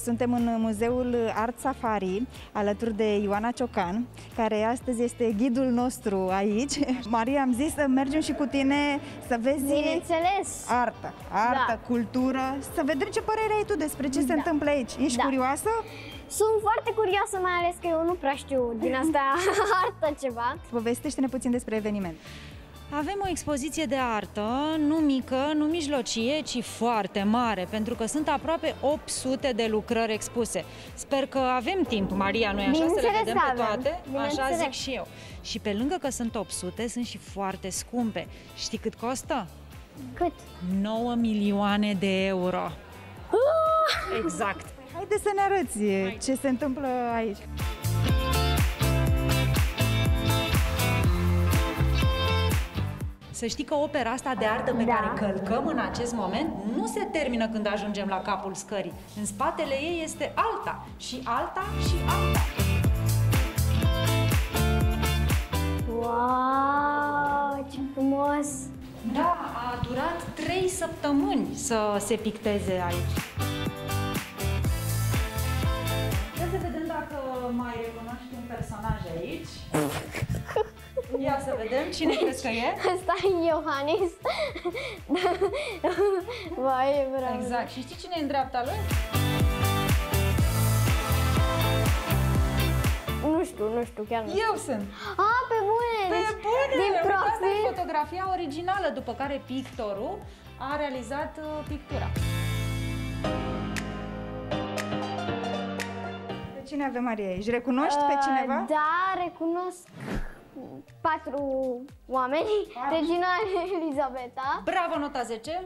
Suntem în Muzeul Art Safari, alături de Ioana Ciocan, care astăzi este ghidul nostru aici. Maria, am zis să mergem și cu tine să vezi artă, da, cultură, să vedem ce părere ai tu despre ce se întâmplă aici. Ești curioasă? Sunt foarte curioasă, mai ales că eu nu prea știu din asta artă ceva. Povestește-ne puțin despre eveniment. Avem o expoziție de artă, nu mică, nu mijlocie, ci foarte mare, pentru că sunt aproape 800 de lucrări expuse. Sper că avem timp, Maria, noi așa să le vedem pe toate, așa zic și eu. Și pe lângă că sunt 800, sunt și foarte scumpe. Știi cât costă? Cât? 9 milioane de euro. Exact. Haideți să ne arăți ce se întâmplă aici. Să știi că opera asta de artă pe care călcăm în acest moment nu se termină când ajungem la capul scării. În spatele ei este alta și alta și alta. Wow, ce frumos! Da, a durat 3 săptămâni să se picteze aici. Hai să vedem dacă mai recunoști un personaj aici. Ia să vedem, cine crezi că e? Asta e Iohannis. Vai, e bravo. Exact. Și știi cine e în dreapta lui? Nu știu, chiar nu. Eu sunt. A, pe bune! Pe bune! Deci, asta e fotografia originală, după care pictorul a realizat pictura. Pe cine avem, Maria? Își recunoști pe cineva? Da, recunosc 4 oameni. Regina Elisabeta. Bravo, nota 10.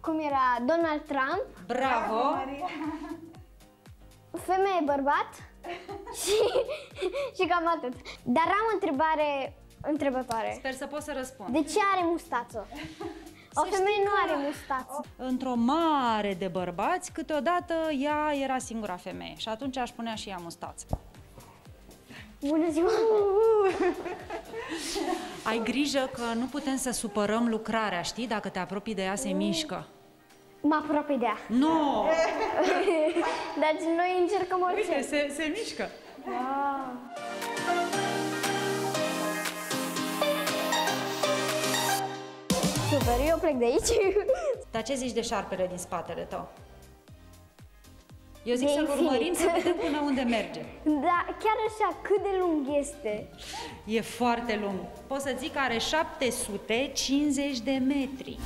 Cum era? Donald Trump. Bravo. Femeie, bărbat. și cam atât. Dar am o întrebare întrebătoare. Sper să pot să răspund. De ce are mustață? O femeie nu are mustață. Într-o mare de bărbați, câteodată ea era singura femeie și atunci aș punea și ea mustață. Bună ziua! Ai grijă că nu putem să supărăm lucrarea, știi? Dacă te apropii de ea, se mișcă. Mă apropii de ea. Nu! Deci noi încercăm orice. Uite, se mișcă. Wow. Super, eu plec de aici. Dar ce zici de șarpele din spatele tău? Eu zic să-l urmărim, să vedem până unde merge. Da, chiar așa, cât de lung este? E foarte lung. Pot să zic că are 750 de metri.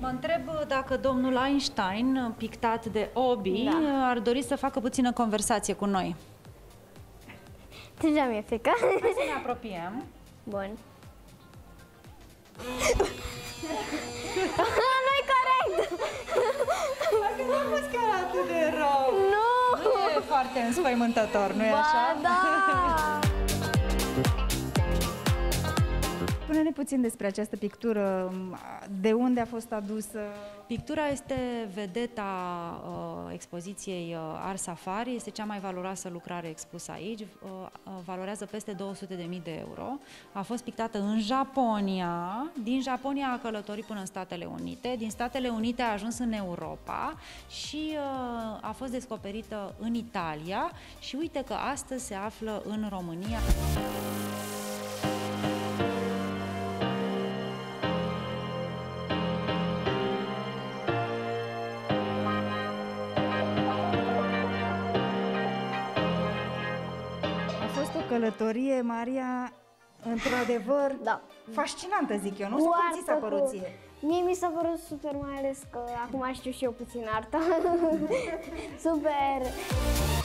Mă întreb dacă domnul Einstein, pictat de Obi, ar dori să facă puțină conversație cu noi. Deja mi-e frică. Hai să ne apropiem. Bun. Nu-i corect! Dacă nu a fost chiar atât de rău! Nu! Nu e foarte înspăimântător, nu-i așa? Da! Spune-ne puțin despre această pictură, de unde a fost adusă? Pictura este vedeta expoziției Art Safari, este cea mai valoroasă lucrare expusă aici, valorează peste 200.000 de euro. A fost pictată în Japonia, din Japonia a călătorit până în Statele Unite, din Statele Unite a ajuns în Europa și a fost descoperită în Italia și uite că astăzi se află în România. Călătorie, Maria, într-adevăr, fascinantă, zic eu, nu? Cum ți s-a părut ție? Mie mi s-a părut super, mai ales că acum știu și eu puțin artă. Super!